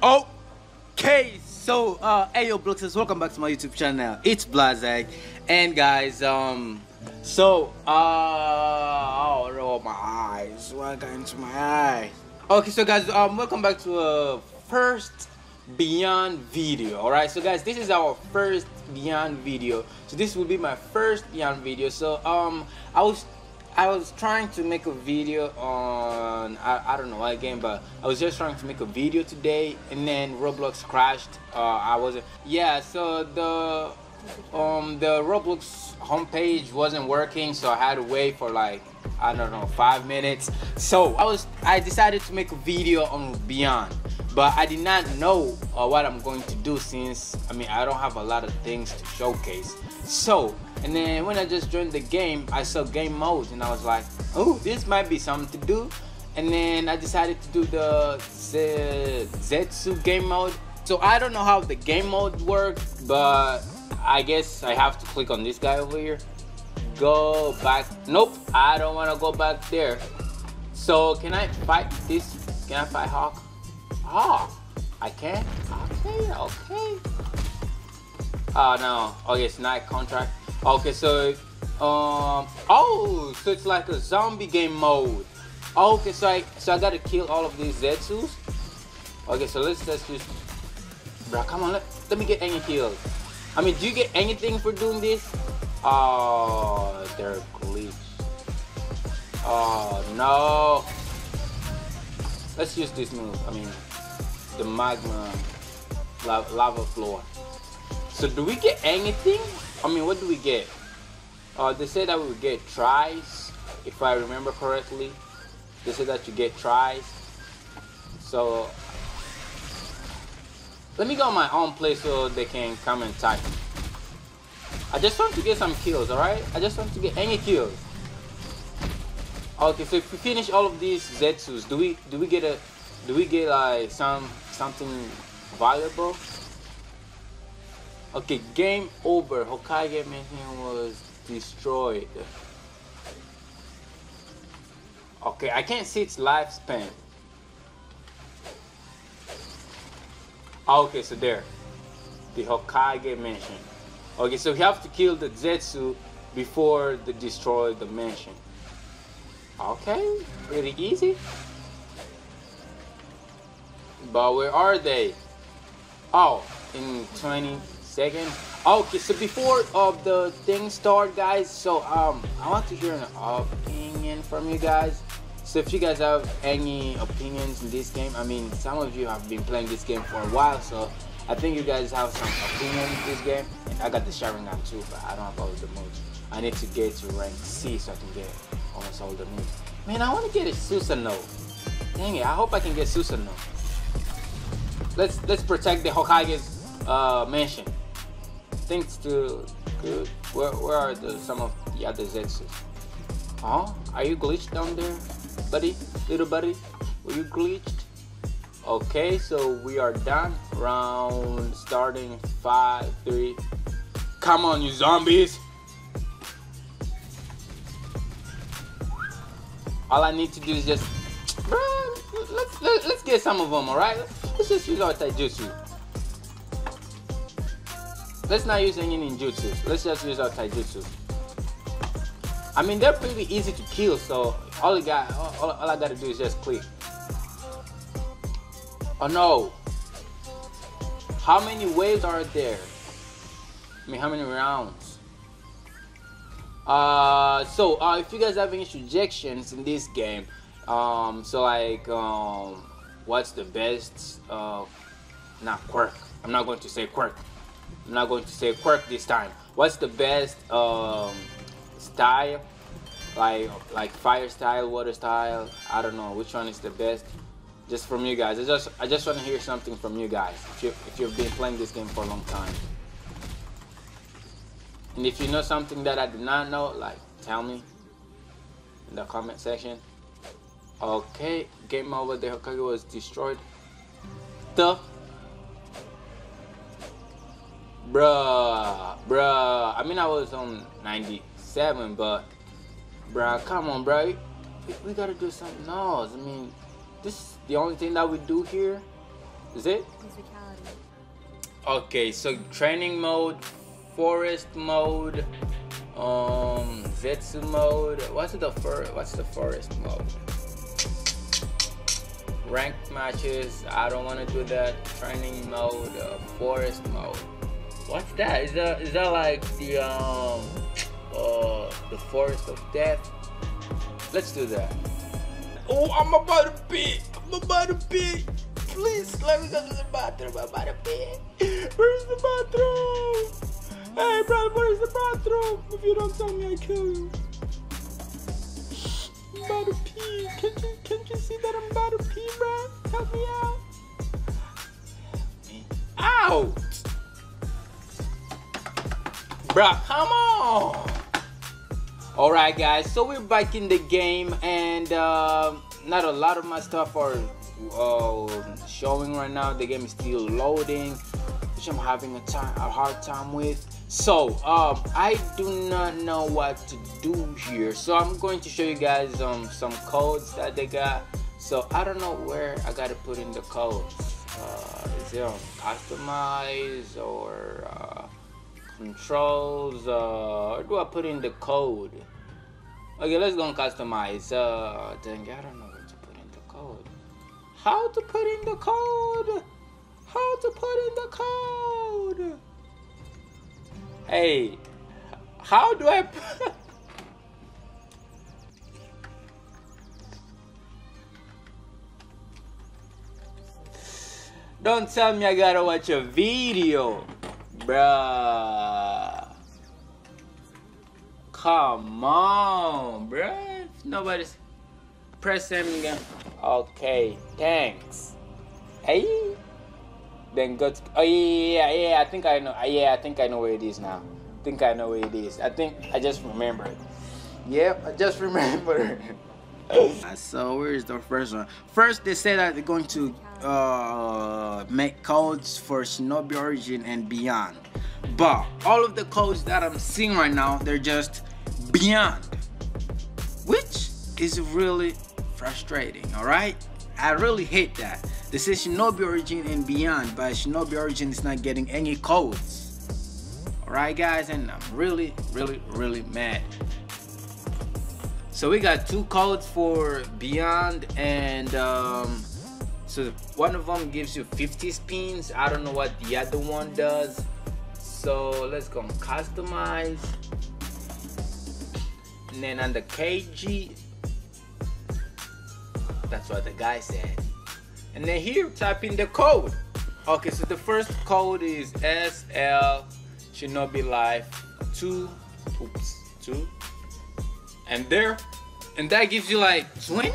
Okay, so ayo Bloxers, welcome back to my YouTube channel. It's BlaZaCkk, and guys, oh my eyes, what got into my eyes? Okay, so guys, welcome back to first Beyond video. All right, so guys, this is our first Beyond video. So this will be my first Beyond video. So I was trying to make a video on I don't know what game, but I was just trying to make a video today, and then Roblox crashed. So the Roblox homepage wasn't working, so I had to wait for like, I don't know, 5 minutes. So I decided to make a video on Beyond, but I did not know what I'm going to do, since I mean I don't have a lot of things to showcase. So, and then when I just joined the game, I saw game modes, and I was like, oh, this might be something to do. And then I decided to do the Zetsu game mode. So I don't know how the game mode works, but I guess I have to click on this guy over here. Go back. Nope, I don't want to go back there. So can I fight this? Can I fight Hawk? Hawk? I can? Okay, okay. Oh no, okay, it's not contract. Okay, so so it's like a zombie game mode. Okay, so I gotta kill all of these Zetsus. Okay, so let's just, bro, come on, let me get any kills. I mean, do you get anything for doing this? Oh, they're glitched. Oh no, let's use this move. I mean, the magma lava floor. So do we get anything? I mean, what do we get? They said that we would get tries, if I remember correctly. They said that you get tries. So let me go my own place so they can come and type. I just want to get some kills, alright? I just want to get any kills. Okay, so if we finish all of these Zetsus, do we get like something valuable? Okay, game over. Hokage Mansion was destroyed. Okay, I can't see its lifespan. Okay, so there. The Hokage Mansion. Okay, so we have to kill the Zetsu before they destroy the mansion. Okay, pretty easy. But where are they? Oh, in 20 seconds. Okay, so before of the thing start, guys, so I want to hear an opinion from you guys. So if you guys have any opinions in this game, I mean, some of you have been playing this game for a while, so I think you guys have some opinions in this game. And I got the Sharingan too, but I don't have all the moves. I need to get to rank C so I can get almost all the moves. Man, I want to get a Susanoo. Dang it, I hope I can get Susanoo. Let's protect the Hokage's mansion. Things to good. Where are some of the other Zetsus? Oh, are you glitched down there, buddy? Little buddy, were you glitched? Okay, so we are done. Round starting 5, 3. Come on, you zombies! All I need to do is just, bro, let's get some of them. All right, let's just use our taijutsu. Let's not use any ninjutsu. Let's just use our taijutsu. I mean, they're pretty easy to kill, so all I gotta do is just click. Oh no! How many waves are there? I mean, how many rounds? If you guys have any suggestions in this game, what's the best? Not quirk. I'm not going to say quirk. I'm not going to say quirk this time. What's the best style? Like fire style, water style. I don't know which one is the best. Just from you guys. I just want to hear something from you guys. If you've been playing this game for a long time, and if you know something that I did not know, like tell me in the comment section. Okay, game over. The Hokage was destroyed. Bruh. I mean, I was on 97, but bruh, come on, bruh. We gotta do something else. I mean, this is the only thing that we do here. Is it? Okay, so training mode, forest mode, Zetsu mode. What's the forest mode? Ranked matches, I don't want to do that. Training mode, forest mode. What's that? Is that like the forest of death? Let's do that. Oh, I'm about to pee. Please let me go to the bathroom. I'm about to pee. Where's the bathroom? Hey, brother, where's the bathroom? If you don't tell me, I kill you. I'm about to pee. Can't you see that I'm about to pee, bruh? Help me out. Ow! Bruh, come on! Alright guys, so we're back in the game, and not a lot of my stuff are showing right now. The game is still loading, which I'm having a hard time with. So I do not know what to do here, so I'm going to show you guys some codes that they got. So I don't know where I gotta put in the codes. Is it on customize or controls? Or do I put in the code? Okay, let's go and customize. Dang, I don't know where to put in the code. How to put in the code? How to put in the code? Hey, how do I put? Don't tell me I gotta watch a video, bruh. Come on, bruh. Nobody's press him again. Okay, thanks. Hey. Then go to, oh yeah, I think I know. Yeah, I think I know where it is now. I think I know where it is. I think I just remembered. Yep, I just remembered. So where is the first one? First they said that they're going to make codes for Shinobi Origin and Beyond, but all of the codes that I'm seeing right now, they're just Beyond, which is really frustrating. All right, I really hate that. They say Shinobi Origin and Beyond, but Shinobi Origin is not getting any codes. All right guys, and I'm really mad. So we got two codes for Beyond, and so one of them gives you 50 spins. I don't know what the other one does. So let's go and customize, and then under kg, that's what the guy said, and then here type in the code. Okay, so the first code is SL Shinobi Life 2. Oops, 2. And there, and that gives you like 20.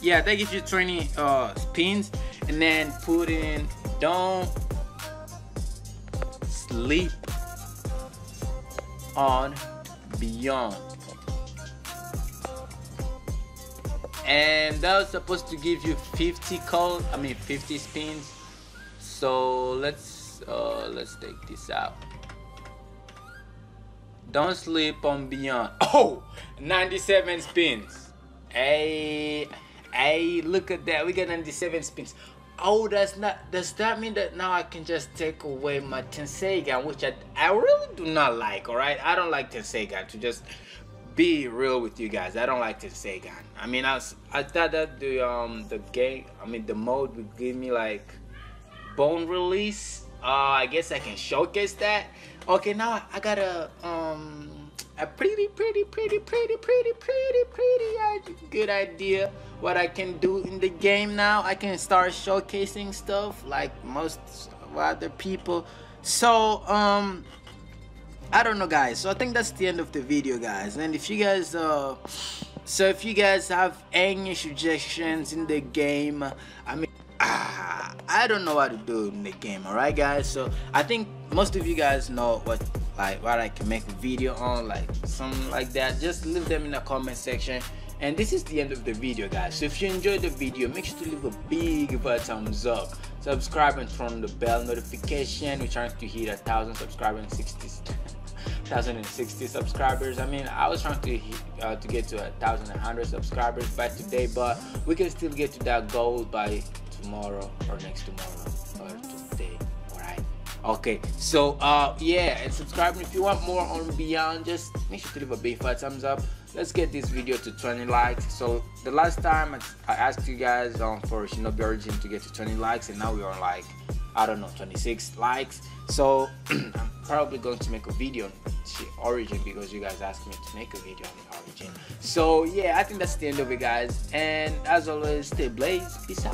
Yeah, that gives you 20 spins. And then put in don't sleep on beyond, and that was supposed to give you 50 spins. So let's take this out. Don't sleep on beyond. Oh, 97 spins. Hey, look at that. We got 97 spins. Oh, that's not. Does that mean that now I can just take away my Tenseigan, which I really do not like? All right, I don't like Tenseigan. To just be real with you guys, I don't like Tenseigan. I mean, I thought that the game, I mean the mode, would give me like bone release. I guess I can showcase that. Okay, now I got a pretty good idea what I can do in the game now. I can start showcasing stuff like most other people. So I don't know guys, so I think that's the end of the video guys. And if you guys if you guys have any suggestions in the game, I mean, I don't know what to do in the game. All right guys, so I think most of you guys know what I can make a video on, like something like that. Just leave them in the comment section, and this is the end of the video guys. So if you enjoyed the video, make sure to leave a big thumbs up, subscribe, and turn on the bell notification. We're trying to hit 1,000 subscribers and 1,060 subscribers. I mean, I was trying to get to 1,100 subscribers by today, but we can still get to that goal by tomorrow or next tomorrow. for today. Alright. Okay, so yeah, and subscribe. And if you want more on Beyond, just make sure to leave a big fat thumbs up. Let's get this video to 20 likes. So the last time I asked you guys for Shinobi Origin to get to 20 likes, and now we're on like, I don't know, 26 likes. So I'm probably going to make a video on Origin because you guys asked me to make a video on Origin. So yeah, I think that's the end of it, guys. And as always, stay blaze. Peace out.